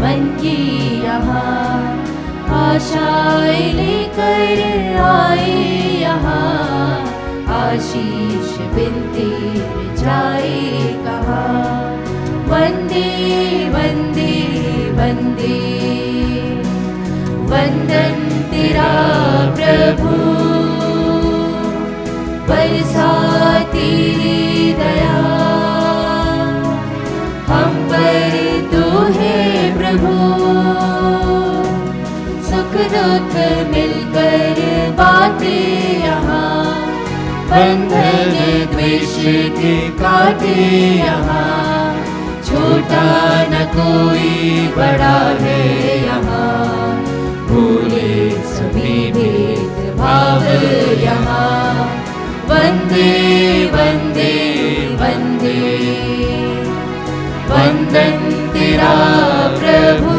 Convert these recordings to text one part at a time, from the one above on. मन की यहाँ आशाएं लेकर आए, यहाँ आशीष बिनती जाए कहाँ। वंदे वंदे वंदे वंदन तेरा प्रभु, बरसा तेरी दया हम पर, तू है प्रभु। सुख दुख मिलकर बातें यहाँ, बंधन द्वेष के काटे यहाँ, छोटा न कोई बड़ा है यहाँ, भूले सभी भेदभाव यहाँ। वंदे वंदे वंदे वंदन तेरा प्रभु,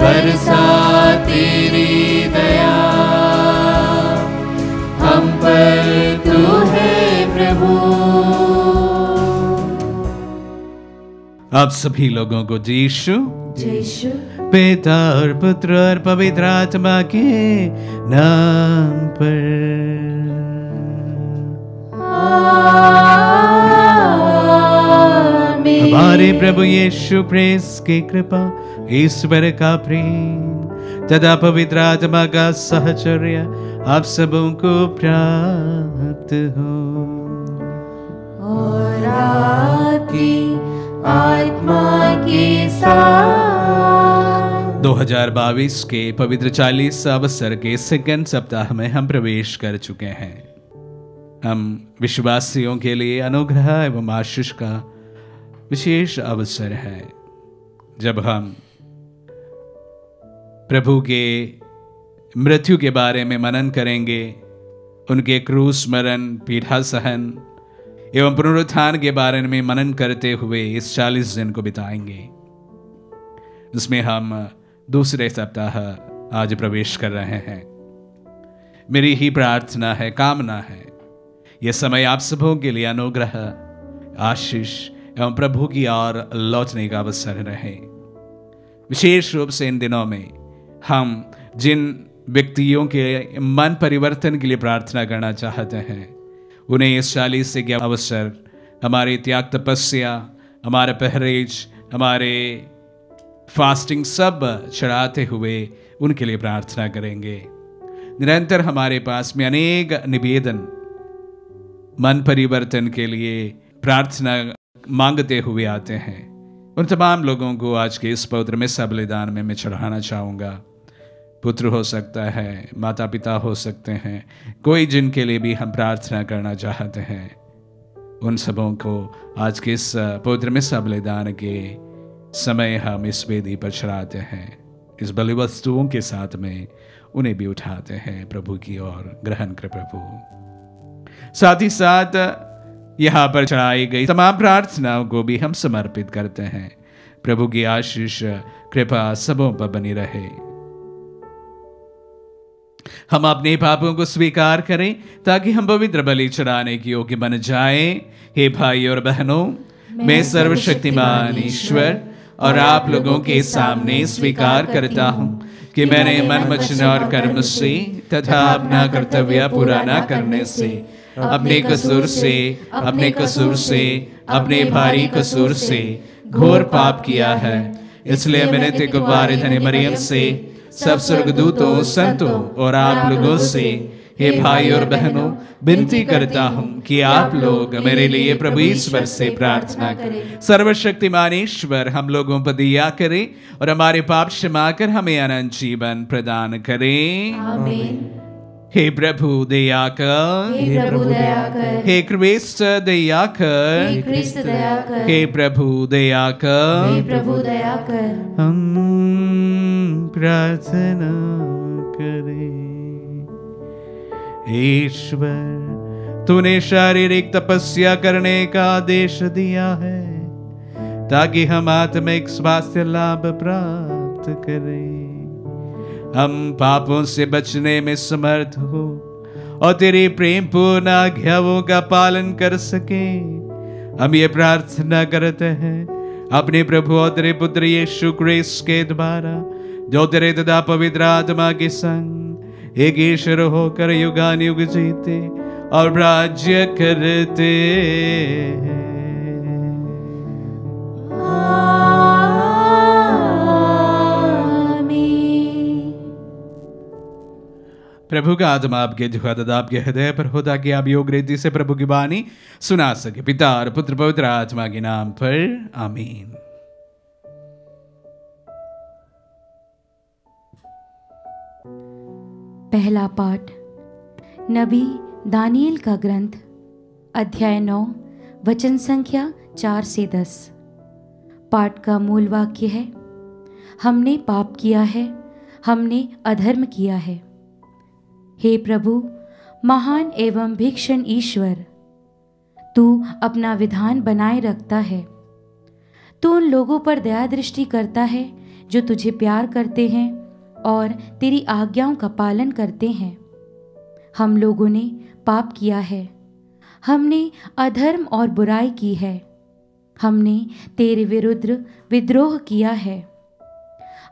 बरसा तेरी दया हम पर, तू है प्रभु। आप सभी लोगों को यीशु पिता और पुत्र और पवित्र आत्मा के नाम पर। हमारे प्रभु यीशु प्रेस की कृपा, ईश्वर का प्रेम तथा पवित्र आत्मा का सहचर्य आप सबों को प्राप्त हो। और आत्मा के साथ 2022 के पवित्र 40 अवसर के सेकंड सप्ताह में हम प्रवेश कर चुके हैं। हम विश्वासियों के लिए अनुग्रह एवं आशीष का विशेष अवसर है, जब हम प्रभु के मृत्यु के बारे में मनन करेंगे, उनके क्रूस मरण, पीढ़ा सहन एवं पुनरुत्थान के बारे में मनन करते हुए इस 40 दिन को बिताएंगे। इसमें हम दूसरे सप्ताह आज प्रवेश कर रहे हैं। मेरी ही प्रार्थना है, कामना है, यह समय आप सबों के लिए अनुग्रह, आशीष एवं प्रभु की ओर लौटने का अवसर रहे। विशेष रूप से इन दिनों में हम जिन व्यक्तियों के मन परिवर्तन के लिए प्रार्थना करना चाहते हैं, उन्हें इस 40 के अवसर हमारे त्याग तपस्या, हमारे परहेज, हमारे फास्टिंग सब चढ़ाते हुए उनके लिए प्रार्थना करेंगे। निरंतर हमारे पास में अनेक निवेदन मन परिवर्तन के लिए प्रार्थना मांगते हुए आते हैं। उन तमाम लोगों को आज के इस पवित्र में सब बलिदान में मैं चढ़ाना चाहूँगा। पुत्र हो सकता है, माता पिता हो सकते हैं, कोई जिनके लिए भी हम प्रार्थना करना चाहते हैं, उन सबों को आज के इस पवित्र मिस्सा बलिदान के समय हम इस वेदी पर चढ़ाते हैं। इस बलि वस्तुओं के साथ में उन्हें भी उठाते हैं प्रभु की ओर, ग्रहण कर प्रभु। साथ ही साथ यहाँ पर चढ़ाई गई तमाम प्रार्थनाओं को भी हम समर्पित करते हैं। प्रभु की आशीष कृपा सबों पर बनी रहे। हम अपने पापों को स्वीकार करें ताकि हम पवित्र बलि चढ़ाने की योग्य बन जाएं। हे भाई और बहनों, मैं सर्वशक्तिमान ईश्वर और आप लोगों के सामने स्वीकार करता हूं कि मैंने मन वचन और कर्म से तथा अपना कर्तव्य पूरा न करने से, अपने कसूर से, अपने कसूर से, अपने भारी कसूर से घोर पाप किया है। इसलिए मैंने तेरे को वारिधने मरियम से, सब स्वर्गदूतों, संतों और आप लोगों से, हे भाई और बहनों, विनती करता हूँ कि आप लोग मेरे लिए प्रभु ईश्वर से प्रार्थना करें। सर्वशक्तिमान ईश्वर हम लोगों पर दया करें और हमारे पाप क्षमा कर हमें अनंत जीवन प्रदान करें। आमीन। हे प्रभु दया कर, हे क्रिस्त दया कर, हे प्रभु दया कर, हम प्रार्थना करें। ईश्वर, तूने शारीरिक तपस्या करने का आदेश दिया है ताकि हम आत्मिक स्वास्थ्य लाभ प्राप्त करें। हम पापों से बचने में समर्थ हो और तेरे प्रेम पूर्ण आज्ञाओं का पालन कर सके। हम ये प्रार्थना करते हैं अपने प्रभु और तेरे पुत्र यीशु क्रिस्ट के द्वारा, जो तेरे तथा पवित्र आत्मा के संग एक ईश्वर होकर युगानुयुग जीते और राज्य करते हैं। आमीन। प्रभु का आत्मा आपके जुहा तथा आपके हृदय पर हो, ताकि आप योग रीति से प्रभु की वाणी सुना सके। पिता और पुत्र पवित्र आत्मा के नाम पर, आमीन। पहला पाठ, नबी दानियल का ग्रंथ, अध्याय 9, वचन संख्या 4 से 10। पाठ का मूल वाक्य है, हमने पाप किया है, हमने अधर्म किया है। हे प्रभु, महान एवं भीषण ईश्वर, तू अपना विधान बनाए रखता है। तू उन लोगों पर दया दृष्टि करता है जो तुझे प्यार करते हैं और तेरी आज्ञाओं का पालन करते हैं। हम लोगों ने पाप किया है, हमने अधर्म और बुराई की है, हमने तेरे विरुद्ध विद्रोह किया है,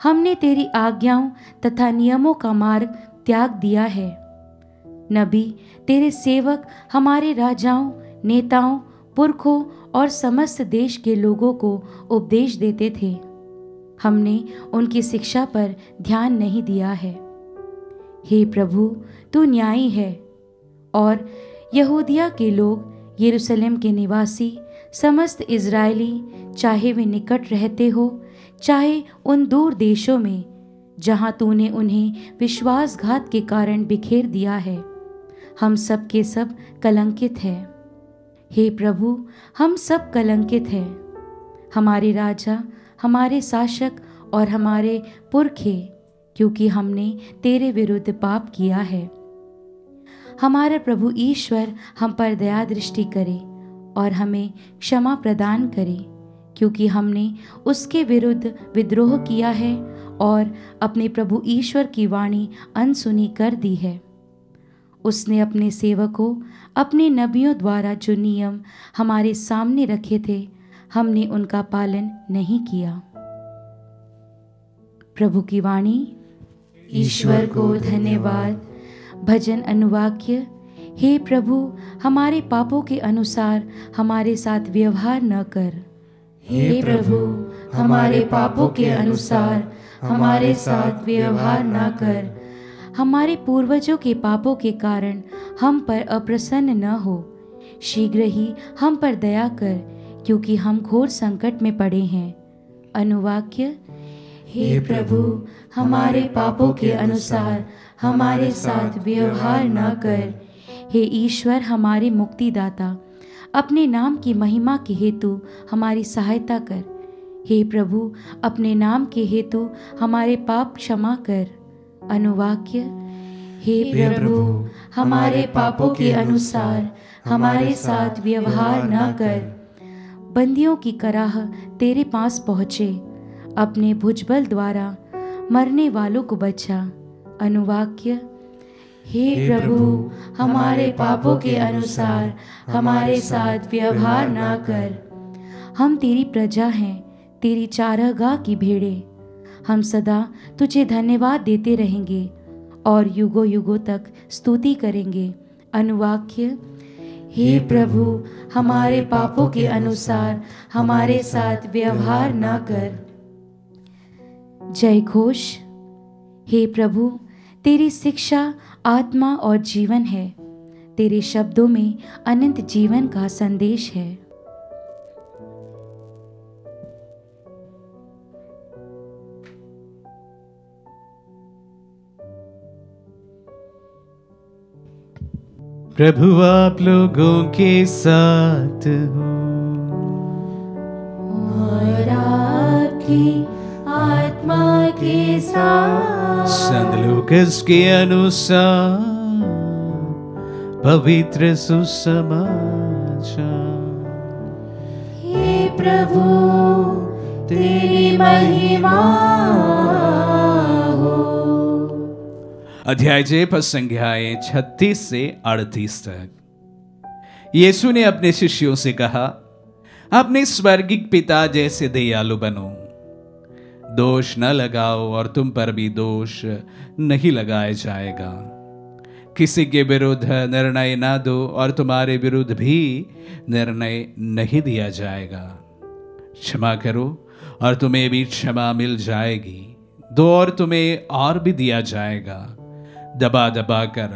हमने तेरी आज्ञाओं तथा नियमों का मार्ग त्याग दिया है। नबी, तेरे सेवक हमारे राजाओं, नेताओं, पुरखों और समस्त देश के लोगों को उपदेश देते थे, हमने उनकी शिक्षा पर ध्यान नहीं दिया है। हे प्रभु, तू न्यायी है और यहूदिया के लोग, यरूशलेम के निवासी, समस्त इजरायली, चाहे वे निकट रहते हो चाहे उन दूर देशों में जहाँ तूने उन्हें विश्वासघात के कारण बिखेर दिया है, हम सब के सब कलंकित हैं। हे प्रभु, हम सब कलंकित हैं। हमारे राजा, हमारे शासक और हमारे पुरखे, क्योंकि हमने तेरे विरुद्ध पाप किया है। हमारा प्रभु ईश्वर हम पर दया दृष्टि करे और हमें क्षमा प्रदान करे, क्योंकि हमने उसके विरुद्ध विद्रोह किया है और अपने प्रभु ईश्वर की वाणी अनसुनी कर दी है। उसने अपने सेवकों, अपने नबियों द्वारा जो नियम हमारे सामने रखे थे, हमने उनका पालन नहीं किया। प्रभु की वाणी। ईश्वर को धन्यवाद। भजन अनुवाक्य। हे प्रभु, हमारे पापों के अनुसार हमारे साथ व्यवहार न कर। हे प्रभु, हमारे पापों के अनुसार हमारे साथ व्यवहार न कर। हमारे पूर्वजों के पापों के कारण हम पर अप्रसन्न न हो। शीघ्र ही हम पर दया कर, क्योंकि हम घोर संकट में पड़े हैं। अनुवाक्य। हे प्रभु, हमारे पापों के अनुसार हमारे साथ व्यवहार न कर। हे ईश्वर, हमारे मुक्तिदाता, अपने नाम की महिमा के हेतु हमारी सहायता कर। हे प्रभु, अपने नाम के हेतु हमारे पाप क्षमा कर। अनुवाक्य। हे प्रभु, हमारे पापों के अनुसार हमारे साथ व्यवहार न कर। बंदियों की कराह तेरे पास पहुँचे, अपने भुजबल द्वारा मरने वालों को बचा। अनुवाक्य। हे प्रभु, हमारे पापों के अनुसार हमारे साथ व्यवहार ना कर। हम तेरी प्रजा हैं, तेरी चारागाह की भेड़ें। हम सदा तुझे धन्यवाद देते रहेंगे और युगों युगों तक स्तुति करेंगे। अनुवाक्य। हे प्रभु, हमारे पापों के अनुसार हमारे साथ व्यवहार न कर। जय घोष। हे प्रभु, तेरी शिक्षा आत्मा और जीवन है, तेरे शब्दों में अनंत जीवन का संदेश है। प्रभु आप लोगों के साथ हो और आपकी आत्मा के साथ। संत लूकास के अनुसार पवित्र सुसमाचार। हे प्रभु, तेरी महिमा हो। अध्याय 6 पर संख्याएं 36 से 38 तक। यीशु ने अपने शिष्यों से कहा, अपने स्वर्गिक पिता जैसे दयालु बनो। दोष न लगाओ और तुम पर भी दोष नहीं लगाया जाएगा। किसी के विरुद्ध निर्णय ना दो और तुम्हारे विरुद्ध भी निर्णय नहीं दिया जाएगा। क्षमा करो और तुम्हें भी क्षमा मिल जाएगी। दो और तुम्हें और भी दिया जाएगा। दबा दबा कर,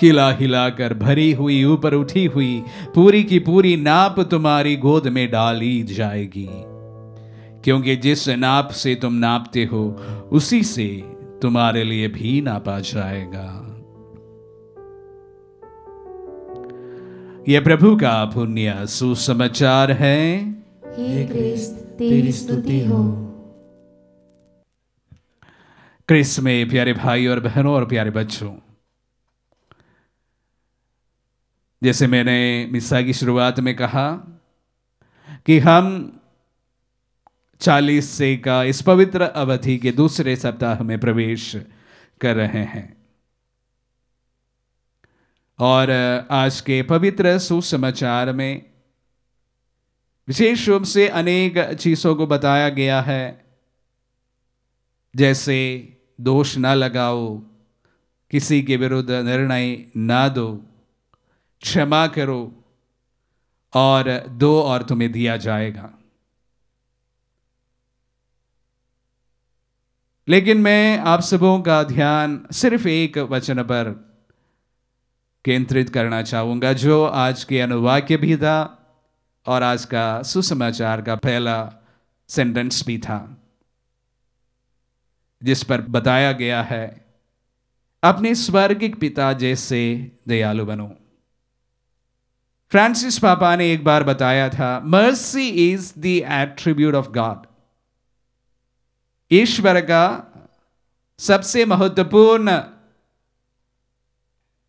हिला हिला कर, भरी हुई, ऊपर उठी हुई, पूरी की पूरी नाप तुम्हारी गोद में डाली जाएगी। क्योंकि जिस नाप से तुम नापते हो उसी से तुम्हारे लिए भी नापा जाएगा। यह प्रभु का पुण्य सुसमाचार है। हे क्रिस्त, तेरी स्तुति हो। क्रिस्त में प्यारे भाई और बहनों और प्यारे बच्चों, जैसे मैंने मिसा की शुरुआत में कहा कि हम 40 से का इस पवित्र अवधि के दूसरे सप्ताह में प्रवेश कर रहे हैं और आज के पवित्र सुसमाचार में विशेष रूप से अनेक चीज़ों को बताया गया है, जैसे दोष ना लगाओ, किसी के विरुद्ध निर्णय ना दो, क्षमा करो और दो और तुम्हें दिया जाएगा। लेकिन मैं आप सबों का ध्यान सिर्फ एक वचन पर केंद्रित करना चाहूँगा, जो आज के अनुवाक्य भी था और आज का सुसमाचार का पहला सेंटेंस भी था, जिस पर बताया गया है अपने स्वर्गिक पिता जैसे दयालु बनो। फ्रांसिस पापा ने एक बार बताया था, mercy is the attribute of God. ईश्वर का सबसे महत्वपूर्ण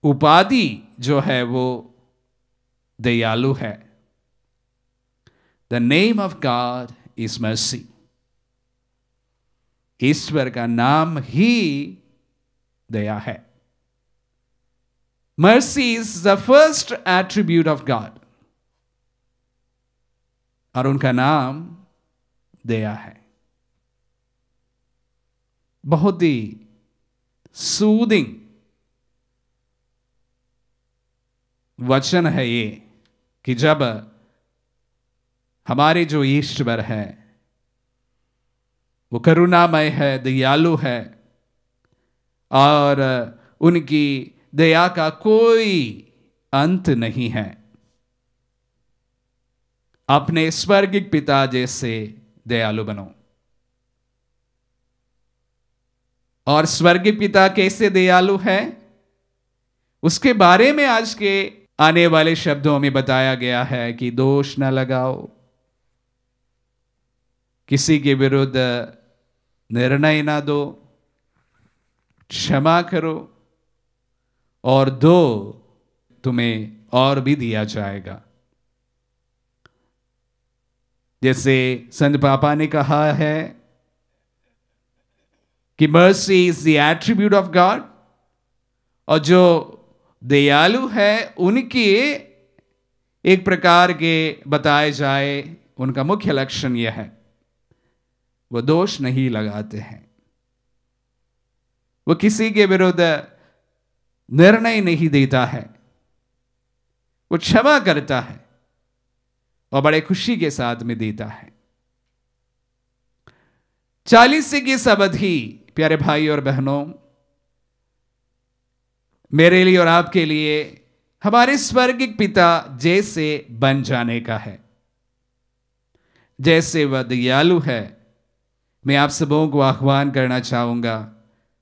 उपाधि जो है वो दयालु है। The name of God is mercy. ईश्वर का नाम ही दया है। Mercy is the first attribute of God और उनका नाम दया है। बहुत ही सूदिंग वचन है ये कि जब हमारे जो ईश्वर है वो करुणामय है, दयालु है और उनकी दया का कोई अंत नहीं है। अपने स्वर्गिक पिता जैसे दयालु बनो। और स्वर्गिक पिता कैसे दयालु है उसके बारे में आज के आने वाले शब्दों में बताया गया है कि दोष न लगाओ, किसी के विरुद्ध निर्णय ना दो, क्षमा करो और दो तुम्हें और भी दिया जाएगा। जैसे संत पापा ने कहा है कि mercy is the attribute of God और जो दयालु है उनकी एक प्रकार के बताए जाए उनका मुख्य लक्षण यह है, वो दोष नहीं लगाते हैं, वो किसी के विरुद्ध निर्णय नहीं देता है, वो क्षमा करता है और बड़े खुशी के साथ में देता है। 40 से की अवधि प्यारे भाई और बहनों मेरे लिए और आपके लिए हमारे स्वर्गिक पिता जैसे बन जाने का है। जैसे वह दयालु है, मैं आप सबों को आह्वान करना चाहूँगा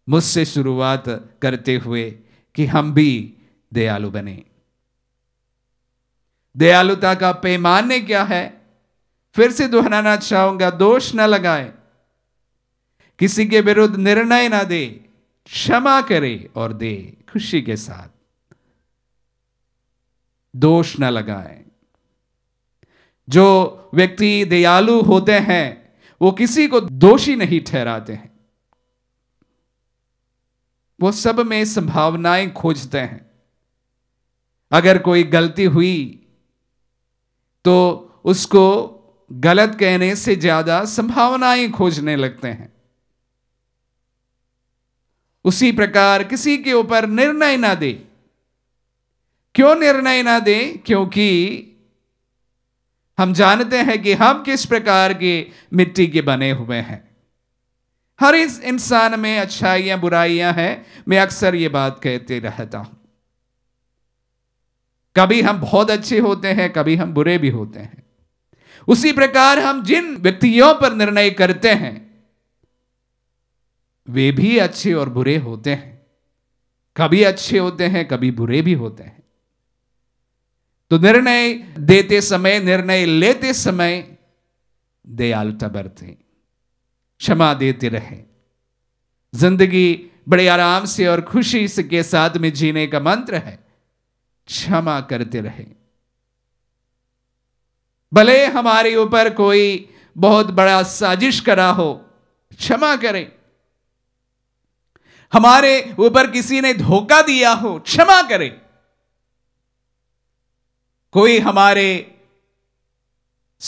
मुझसे शुरुआत करते हुए कि हम भी दयालु बने। दयालुता का पैमाने क्या है फिर से दोहराना चाहूँगा, दोष न लगाए, किसी के विरुद्ध निर्णय ना दे, क्षमा करे और दे खुशी के साथ। दोष न लगाए। जो व्यक्ति दयालु होते हैं वो किसी को दोषी नहीं ठहराते हैं, वो सब में संभावनाएं खोजते हैं। अगर कोई गलती हुई तो उसको गलत कहने से ज्यादा संभावनाएं खोजने लगते हैं। उसी प्रकार किसी के ऊपर निर्णय ना दे। क्यों निर्णय ना दे? क्योंकि हम जानते हैं कि हम किस प्रकार के मिट्टी के बने हुए हैं। हर इस इंसान में अच्छाइयां बुराइयां हैं। मैं अक्सर ये बात कहते रहता हूं। कभी हम बहुत अच्छे होते हैं, कभी हम बुरे भी होते हैं। उसी प्रकार हम जिन व्यक्तियों पर निर्णय करते हैं वे भी अच्छे और बुरे होते हैं। कभी अच्छे होते हैं, कभी बुरे भी होते हैं। तो निर्णय देते समय, निर्णय लेते समय दयालुता बरतें, क्षमा देते रहें। जिंदगी बड़े आराम से और खुशी से के साथ में जीने का मंत्र है, क्षमा करते रहें। भले हमारे ऊपर कोई बहुत बड़ा साजिश करा हो, क्षमा करें। हमारे ऊपर किसी ने धोखा दिया हो, क्षमा करें। कोई हमारे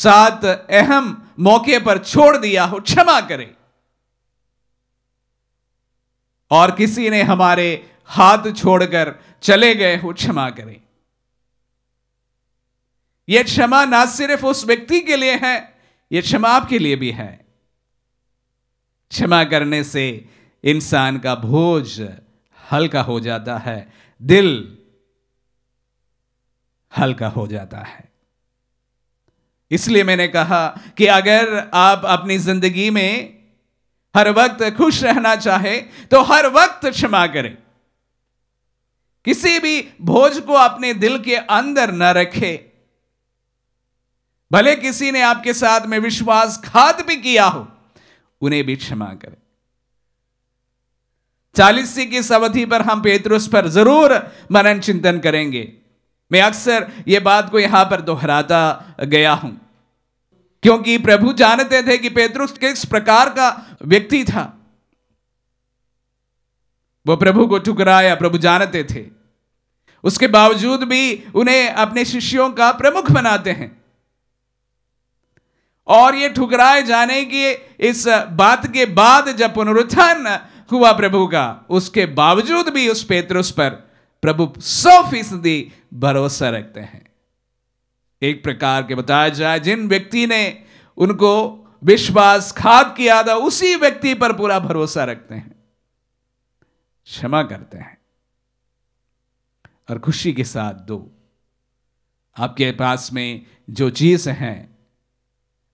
साथ अहम मौके पर छोड़ दिया हो, क्षमा करें। और किसी ने हमारे हाथ छोड़कर चले गए हो, क्षमा करें। यह क्षमा ना सिर्फ उस व्यक्ति के लिए है, यह क्षमा आपके लिए भी है। क्षमा करने से इंसान का बोझ हल्का हो जाता है, दिल हल्का हो जाता है। इसलिए मैंने कहा कि अगर आप अपनी जिंदगी में हर वक्त खुश रहना चाहे तो हर वक्त क्षमा करें। किसी भी बोझ को अपने दिल के अंदर न रखें। भले किसी ने आपके साथ में विश्वासघात भी किया हो, उन्हें भी क्षमा करें। 40 की इस अवधि पर हम पेतरुस पर जरूर मनन चिंतन करेंगे। मैं अक्सर ये बात को यहां पर दोहराता गया हूं, क्योंकि प्रभु जानते थे कि पेतरुस किस प्रकार का व्यक्ति था। वो प्रभु को ठुकराया, प्रभु जानते थे। उसके बावजूद भी उन्हें अपने शिष्यों का प्रमुख बनाते हैं। और ये ठुकराए जाने की इस बात के बाद जब पुनरुत्थान हुआ प्रभु का, उसके बावजूद भी उस पेतरुस पर प्रभु 100% भरोसा रखते हैं। एक प्रकार के बताया जाए, जिन व्यक्ति ने उनको विश्वासघात किया था, उसी व्यक्ति पर पूरा भरोसा रखते हैं, क्षमा करते हैं। और खुशी के साथ दो। आपके पास में जो चीज हैं,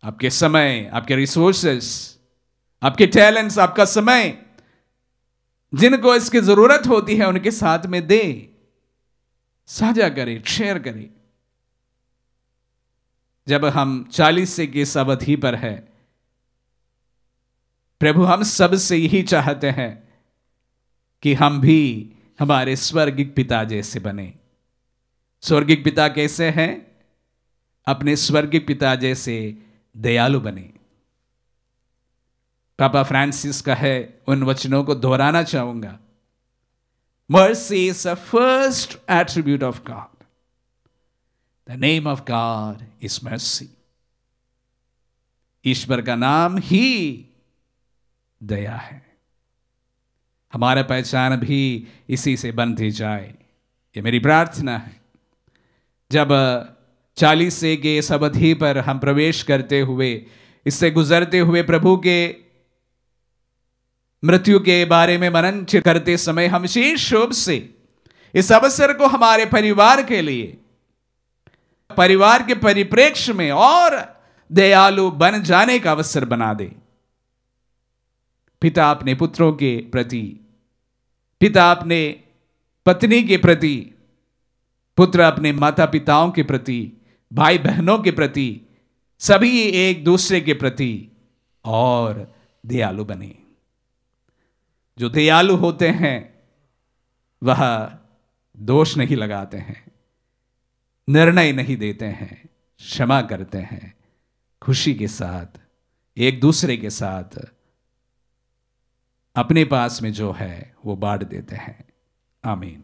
आपके समय, आपके रिसोर्सेस, आपके टैलेंट्स, आपका समय, जिनको इसकी जरूरत होती है उनके साथ में दे, साझा करें, शेयर करें। जब हम 40 की इस अवधि पर है, प्रभु हम सब से यही चाहते हैं कि हम भी हमारे स्वर्गिक पिता जैसे बने। स्वर्गिक पिता कैसे हैं? अपने स्वर्गिक पिता जैसे दयालु बने। पापा फ्रांसिस का है, उन वचनों को दोहराना चाहूंगा। Mercy is the first attribute of God. The name of God is mercy. ईश्वर का नाम ही दया है। हमारा पहचान भी इसी से बनती जाए, ये मेरी प्रार्थना है। जब 40 के इस अवधि पर हम प्रवेश करते हुए, इससे गुजरते हुए, प्रभु के मृत्यु के बारे में मनन करते समय हम विशेष रूप से इस अवसर को हमारे परिवार के लिए, परिवार के परिप्रेक्ष्य में और दयालु बन जाने का अवसर बना दे। पिता अपने पुत्रों के प्रति, पिता अपने पत्नी के प्रति, पुत्र अपने माता पिताओं के प्रति, भाई बहनों के प्रति, सभी एक दूसरे के प्रति और दयालु बने। जो दयालु होते हैं वह दोष नहीं लगाते हैं, निर्णय नहीं देते हैं, क्षमा करते हैं, खुशी के साथ एक दूसरे के साथ अपने पास में जो है वो बांट देते हैं। आमीन।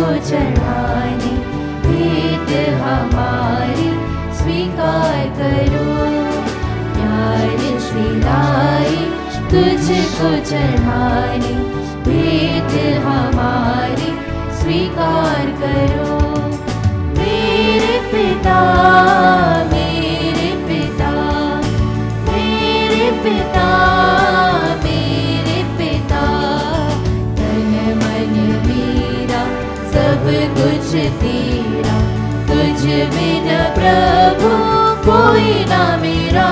को चढ़ाने भेंट हमारी स्वीकार करो। प्यार से लाए तुझको चढ़ाने भेंट हमारी स्वीकार करो। मेरे पिता मेरे पिता मेरे पिता तन मन मेरा सब कुछ तेरा, तुझ बिना प्रभु कोई ना मेरा।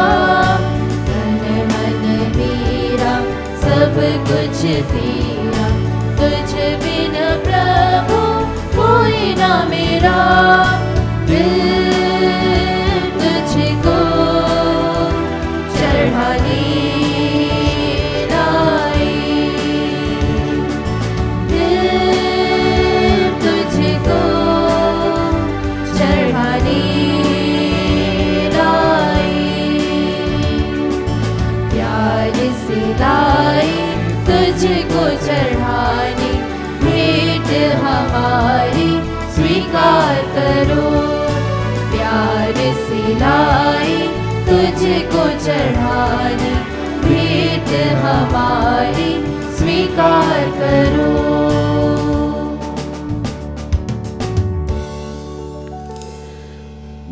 तन मन मेरा सब कुछ तेरा, तुझ बिना प्रभु कोई ना मेरा। तुझको चढ़ाने भेंट हमारी स्वीकार करो। प्यार से लाए तुझको चढ़ाने भेंट हमारी स्वीकार करो।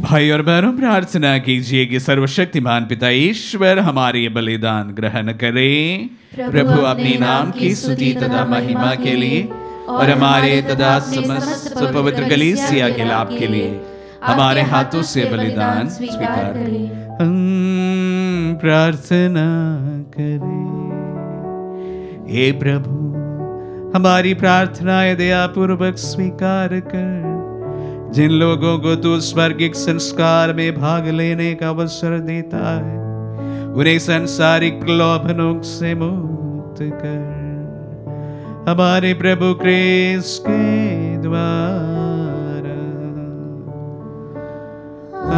भाई और बहनों, प्रार्थना कीजिए कि सर्वशक्तिमान पिता ईश्वर हमारे बलिदान ग्रहण करें। प्रभु अपने नाम की स्तुति तथा महिमा के लिए और हमारे तथा समस्त पवित्र कलीसिया के लाभ के लिए हमारे हाथों से बलिदान स्वीकार करें। हम प्रार्थना करें। हे प्रभु, हमारी प्रार्थनाएं दयापूर्वक स्वीकार कर। जिन लोगों को तू स्वर्गिक संस्कार में भाग लेने का अवसर देता है, उन्हें सांसारिक प्रलोभनों से मुक्त कर हमारे प्रभु क्रिस्त के द्वारा।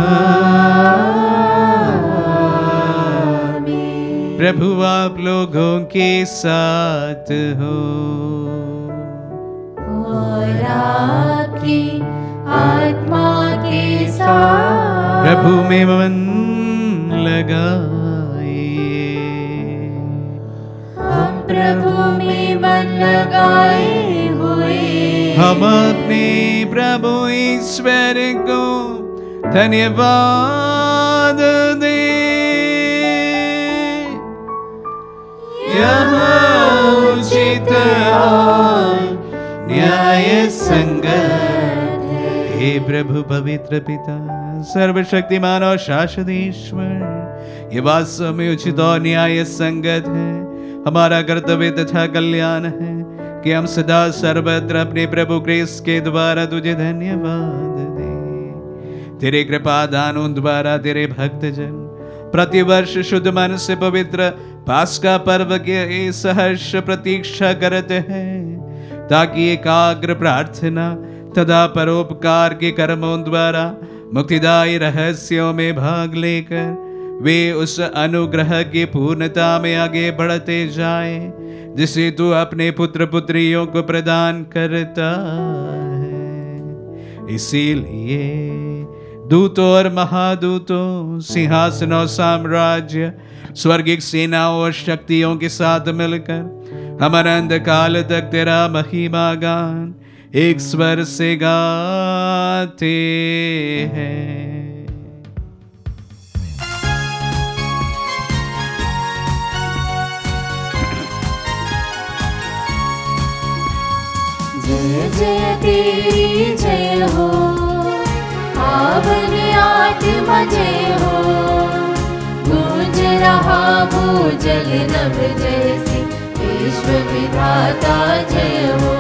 आमीन। प्रभु आप लोगों के साथ हो और आपकी आत्मा के साथ। प्रभु में मन लगा, प्रभु में मन लगाए हुए हम अपने प्रभु ईश्वर को धन्यवाद दे। यहाँ उचित न्याय संगत है। हे प्रभु, पवित्र पिता, सर्वशक्तिमान और शाश्वत ईश्वर, ये वास्तव में उचित और न्याय संगत है। हमारा कर्तव्य तथा कल्याण है कि हम सदा सर्वत्र अपने प्रभु क्रिस्त के द्वारा तुझे धन्यवाद दें। तेरे कृपा दानों द्वारा तेरे भक्तजन प्रतिवर्ष शुद्ध मन से पवित्र पास्का पर्व के सहर्ष प्रतीक्षा करते हैं, ताकि एकाग्र प्रार्थना तथा परोपकार के कर्मों द्वारा मुक्तिदायी रहस्यों में भाग लेकर वे उस अनुग्रह की पूर्णता में आगे बढ़ते जाएं, जिसे तू अपने पुत्र पुत्रियों को प्रदान करता है। इसीलिए दूतों और महादूतों, सिंहासनों, साम्राज्य, स्वर्गिक सेनाओं और शक्तियों के साथ मिलकर हम अनंत काल तक तेरा महिमा गान एक स्वर से गाते हैं। जय जय तेरी जय हो, पावन आत्मा जय हो। गूंज रहा भूजल नभ जैसे विश्व विधाता जय हो।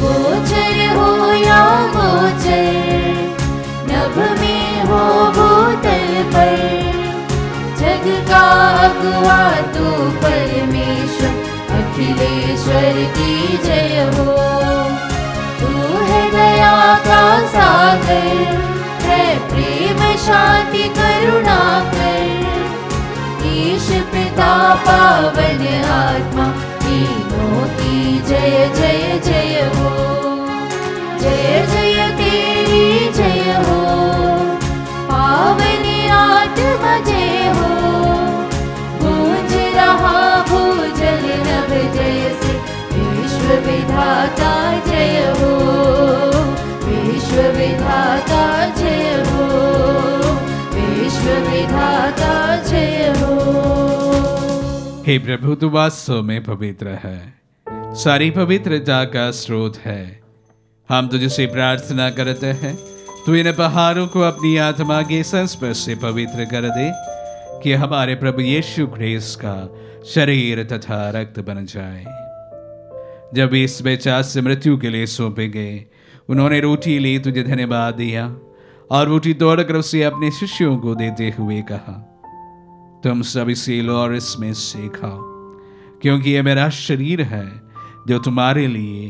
गोचर हो या गोचर, नभ में हो भूतल पर, जग का अगुआ तू परमेश्वर अखिलेश्वर की जय हो। तू है दया का सागर, है प्रेम शांति करुणा कर। ईश पिता पावन आत्मा तीनों की जय जय जय हो। हे प्रभु तू वास्तव में पवित्र है, सारी पवित्रता का स्रोत है। हम तुझसे प्रार्थना करते हैं तू इन पहाड़ों को अपनी आत्मा के संस्पर्श से पवित्र कर दे कि हमारे प्रभु यीशु ख्रीस्त का शरीर तथा रक्त बन जाए। जब इस बेचारे से मृत्यु के लिए सौंपे गए, उन्होंने रोटी ली, तुझे धन्यवाद दिया और रोटी तोड़कर उसे अपने शिष्यों को देते हुए कहा, तुम सब इसे लो और इसमें से खाओ, क्योंकि यह मेरा शरीर है जो तुम्हारे लिए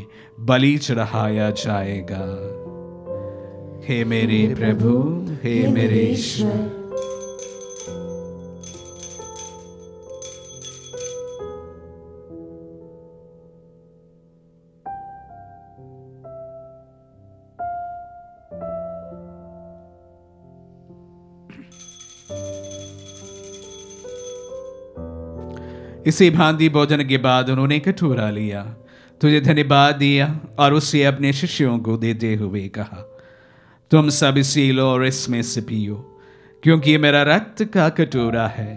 बलि चढ़ाया जाएगा। हे मेरे प्रभु, हे मेरे ईश्वर। इसी भांति भोजन के बाद उन्होंने कटोरा लिया, तुझे धन्यवाद दिया और उसे अपने शिष्यों को देते हुए कहा, तुम सब इसे लो और इसमें से पियो, क्योंकि ये मेरा रक्त का कटोरा है,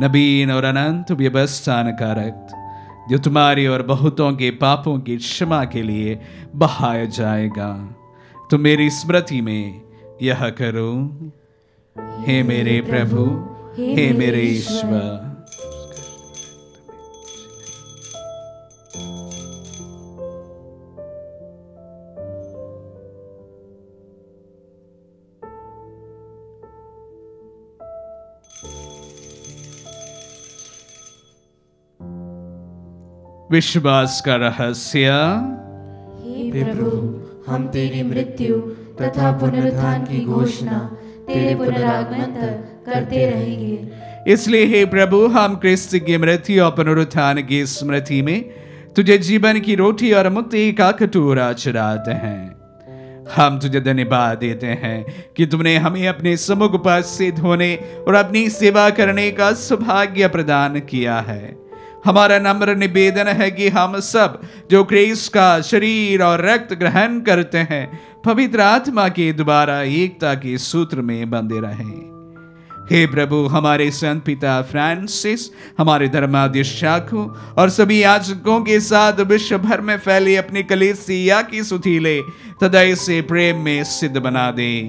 नवीन और अनंत व्यवस्थान का रक्त, जो तुम्हारे और बहुतों के पापों की क्षमा के लिए बहाया जाएगा। तुम मेरी स्मृति में यह करो। हे मेरे प्रभु, हे मेरे ईश्वर। विश्वास का रहस्य। हे प्रभु, हम तेरी मृत्यु तथा पुनरुत्थान की घोषणा तेरे पुनरागमन तक करते रहेंगे। इसलिए हे प्रभु, हम क्रिस्त की मृत्यु और पुनरुत्थान की स्मृति में तुझे जीवन की रोटी और मुक्ति का कटोरा चढ़ाते हैं। हम तुझे धन्यवाद देते हैं कि तुमने हमें अपने सम्मुख पाद से धोने और अपनी सेवा करने का सौभाग्य प्रदान किया है। हमारा नम्र निवेदन है कि हम सब जो क्राइस्ट का शरीर और रक्त ग्रहण करते हैं, पवित्र आत्मा के द्वारा एकता के सूत्र में बंधे रहें। हे प्रभु, हमारे संत पिता फ्रांसिस, हमारे धर्माध्यक्षों और सभी याजकों के साथ विश्व भर में फैली अपनी कलीसिया की सुथीले तथा से प्रेम में सिद्ध बना दें।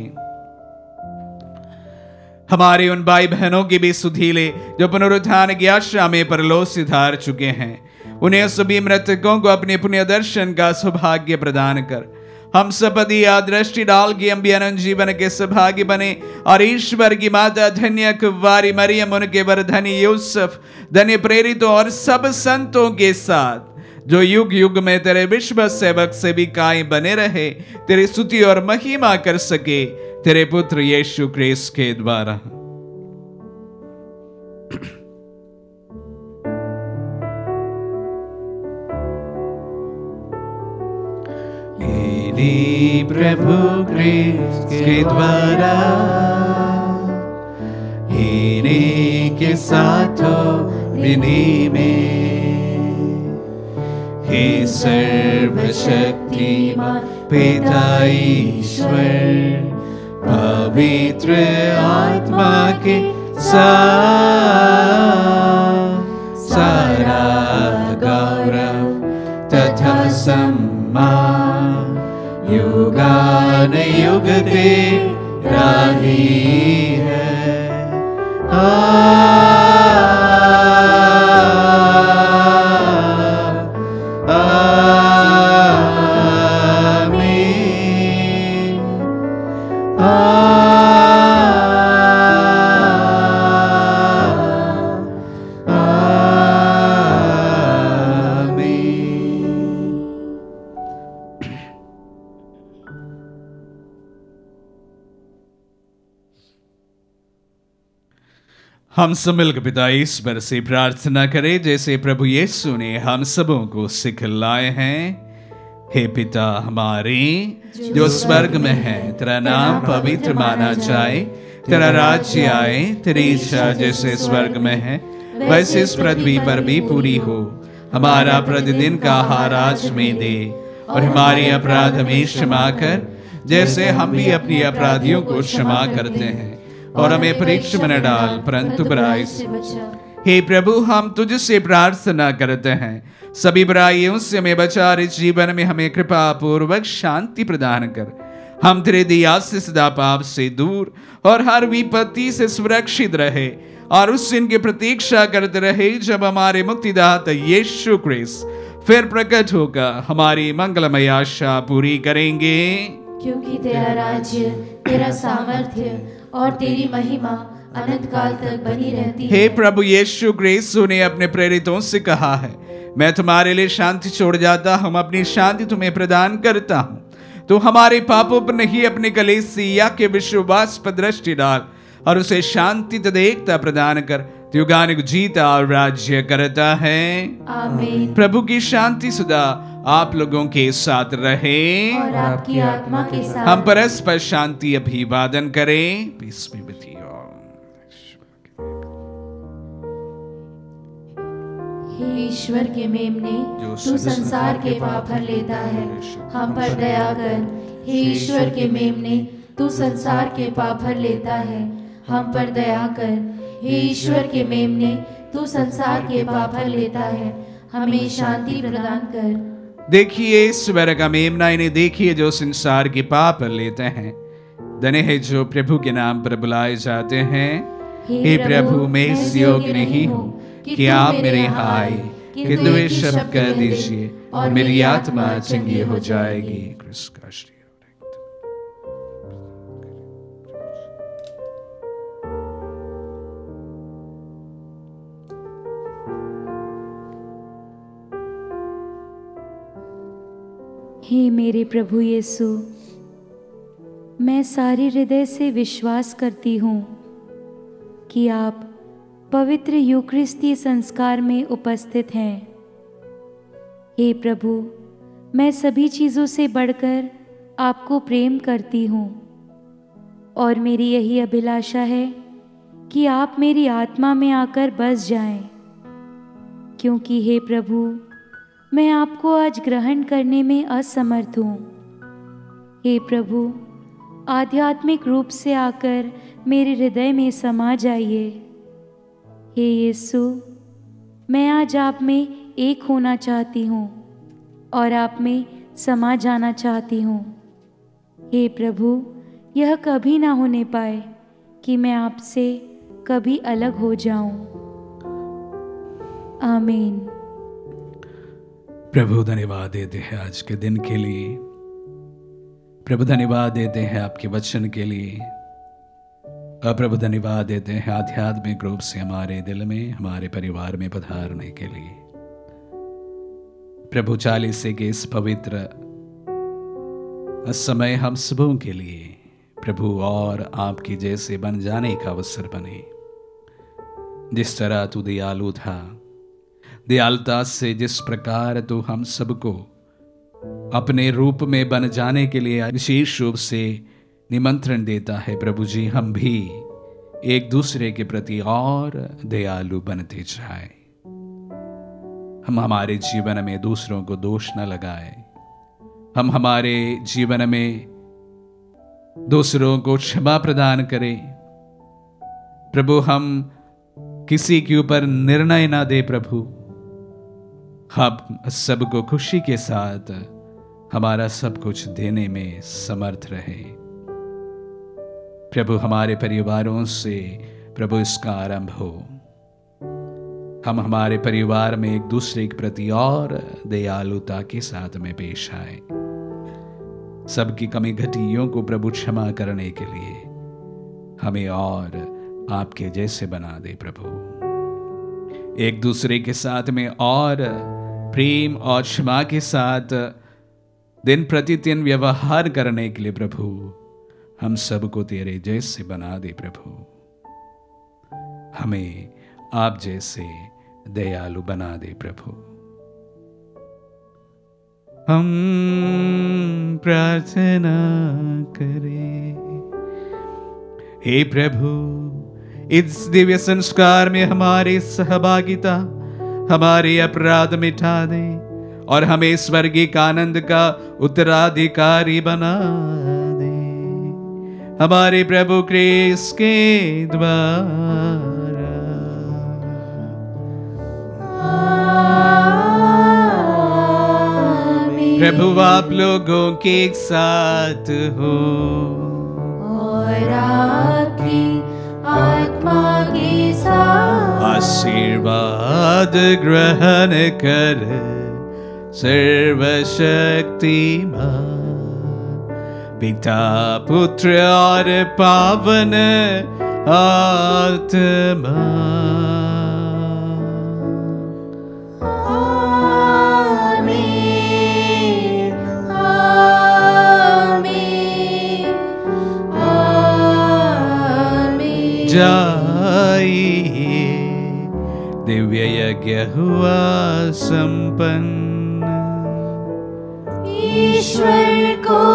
हमारे उन भाई बहनों के भी सुधीले जो पुनरुत्थान की आशा में परलोक सिधार चुके हैं, उन्हें सभी मृतकों को अपने पुण्य दर्शन का सौभाग्य प्रदान कर हम सपदी आदृष्टि डाल के हम भी अनंत जीवन के सौभाग्य बने और ईश्वर की माता धन्य कुंवारी मरियम, उनके वर धन्य यूसुफ, धन्य प्रेरितों और सब संतों के साथ जो युग युग में तेरे विश्व सेवक से भी कायम बने रहे, तेरी स्तुति और महिमा कर सके, तेरे पुत्र यीशु ख्रीस्त के द्वारा। मेरी प्रभु ख्रीस्त के द्वारा मेरे के साथ विनी में हे सर्वशक्तिमान पिता ईश्वर, पवित्र आत्मा के साथ सारा गौरव तथा सम्मान युगान युग तेरा ही है। हम सब मिलकर पिता ईश्वर से प्रार्थना करें जैसे प्रभु यीशु ने हम सबों को सिखलाए हैं। हे पिता हमारे जो स्वर्ग में है, तेरा नाम पवित्र माना जाए, तेरा राज्य आए, तेरी इच्छा जैसे स्वर्ग में है वैसे इस पृथ्वी पर भी पूरी हो। हमारा प्रतिदिन का आहार आज में दे और हमारे अपराध हमें क्षमा कर जैसे हम भी अपने अपराधियों को क्षमा करते हैं, और हमें परीक्षा में न डाल परंतु बुराई से बचा। हे प्रभु, हम तुझसे प्रार्थना करते हैं, सभी बुराइयों से हमें बचा और इस जीवन में हमें कृपा पूर्वक शांति प्रदान कर। हम तेरे दया से सदा पाप से दूर और हर विपत्ति से सुरक्षित रहे और उस दिन की प्रतीक्षा करते रहे जब हमारे मुक्तिदाता यीशु क्रिस्ट फिर प्रकट होगा। हमारी मंगलमय आशा पूरी करेंगे, क्योंकि तेरा राज्य, तेरा सामर्थ्य और तेरी महिमा अनंत काल तक बनी रहती है। हे प्रभु यीशु क्रिस्ट, ने अपने प्रेरितों से कहा है, मैं तुम्हारे लिए शांति छोड़ जाता, हम अपनी शांति तुम्हें प्रदान करता हूँ, तो हमारे पापों पर नहीं, अपने कलीसिया के विश्वास पर दृष्टि डाल और उसे शांति तथा एकता प्रदान कर। युगानिक जीता और राज्य करता है। आमीन। प्रभु की शांति सदा आप लोगों के साथ रहे और आपकी आत्मा के साथ। हम परस्पर शांति अभिवादन करें। हे ईश्वर के मेमने, तू संसार के पाप हर लेता है, हम पर दया कर। हे ईश्वर के मेमने, तू संसार के पाप हर लेता है, हम पर दया कर। हे ईश्वर के मेमने, तू संसार के पाप हर लेता है, हमें शांति प्रदान कर। देखिए ईश्वर का मेमना, इन्हें देखिए जो संसार के पाप हर लेते हैं। धन्य है जो प्रभु के नाम पर बुलाए जाते हैं। हे प्रभु, मैं इस योग्य नहीं हूँ कि आप मेरे यहाँ आए, किंतु वे शब्द कह दीजिए और मेरी आत्मा चंगी हो जाएगी। कृष्ण का श्री। हे मेरे प्रभु यीशु, मैं सारे हृदय से विश्वास करती हूँ कि आप पवित्र यूखरिस्तीय संस्कार में उपस्थित हैं। हे प्रभु, मैं सभी चीज़ों से बढ़कर आपको प्रेम करती हूँ और मेरी यही अभिलाषा है कि आप मेरी आत्मा में आकर बस जाएं, क्योंकि हे प्रभु, मैं आपको आज ग्रहण करने में असमर्थ हूँ। हे प्रभु, आध्यात्मिक रूप से आकर मेरे हृदय में समा जाइए। हे यीशु, मैं आज आप में एक होना चाहती हूँ और आप में समा जाना चाहती हूँ। हे प्रभु, यह कभी ना होने पाए कि मैं आपसे कभी अलग हो जाऊँ। आमीन। प्रभु धन्यवाद देते हैं आज के दिन के लिए। प्रभु धन्यवाद देते हैं आपके वचन के लिए। प्रभु धन्यवाद देते हैं आध्यात्मिक रूप से हमारे दिल में, हमारे परिवार में पधारने के लिए। प्रभु, चालीसे के इस पवित्र समय हम सबों के लिए प्रभु और आपके जैसे बन जाने का अवसर बने। जिस तरह तू दयालु था, दयालुता से जिस प्रकार तू हम सबको अपने रूप में बन जाने के लिए विशेष रूप से निमंत्रण देता है, प्रभु जी, हम भी एक दूसरे के प्रति और दयालु बनते जाए। हम हमारे जीवन में दूसरों को दोष न लगाए, हम हमारे जीवन में दूसरों को क्षमा प्रदान करें। प्रभु, हम किसी के ऊपर निर्णय ना दे। प्रभु, हम सबको खुशी के साथ हमारा सब कुछ देने में समर्थ रहे। प्रभु, हमारे परिवारों से प्रभु इसका आरंभ हो। हम हमारे परिवार में एक दूसरे के प्रति और दयालुता के साथ में पेश आए। सबकी कमी घटियों को प्रभु क्षमा करने के लिए हमें और आपके जैसे बना दे। प्रभु, एक दूसरे के साथ में और प्रेम और क्षमा के साथ दिन प्रतिदिन व्यवहार करने के लिए प्रभु हम सबको तेरे जैसे बना दे। प्रभु, हमें आप जैसे दयालु बना दे। प्रभु, हम प्रार्थना करें। हे प्रभु, इस दिव्य संस्कार में हमारी सहभागिता, हमारे अपराध मिटा दे और हमें स्वर्गीय आनंद का उत्तराधिकारी बना दे। हमारे प्रभु क्रिस्ट के द्वारा प्रभु आप लोगों के साथ हो और आपकी आत्मा के साथ। आशीर्वाद ग्रहण कर सर्वशक्तिमान पिता पुत्र और पावन आत्मा। आमीन, आमीन, आमीन। जाइए दिव्य यज्ञ हुआ संपन्न, ईश्वर को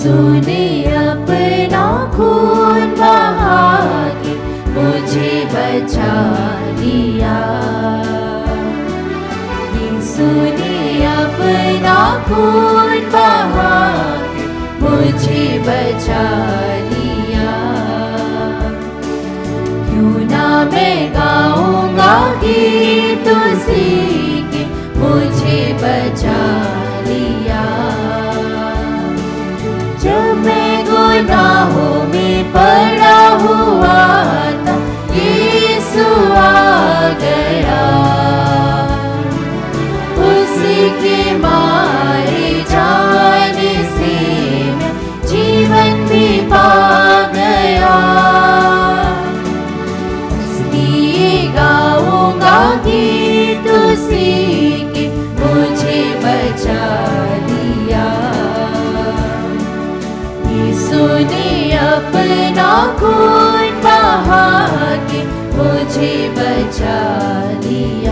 सुने अपना खून बहा के मुझे बचा लिया, सुने अपना खून बहा के मुझे बचा लिया। क्यों ना मैं गाऊंगा गीत तुझसे के मुझे बचा लिया। जब मैं गुनाहों में पड़ा हुआ था यीशु आ गया, उसी के मारे जाने से मैं जीवन भी पा गया। इसलिए गाऊंगा गीत तुझसे के मुझे बचा लिया। सुने अपना खून बहा के मुझे बचा लिया।